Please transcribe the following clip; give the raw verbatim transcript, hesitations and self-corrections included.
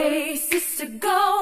Hey, sister, go.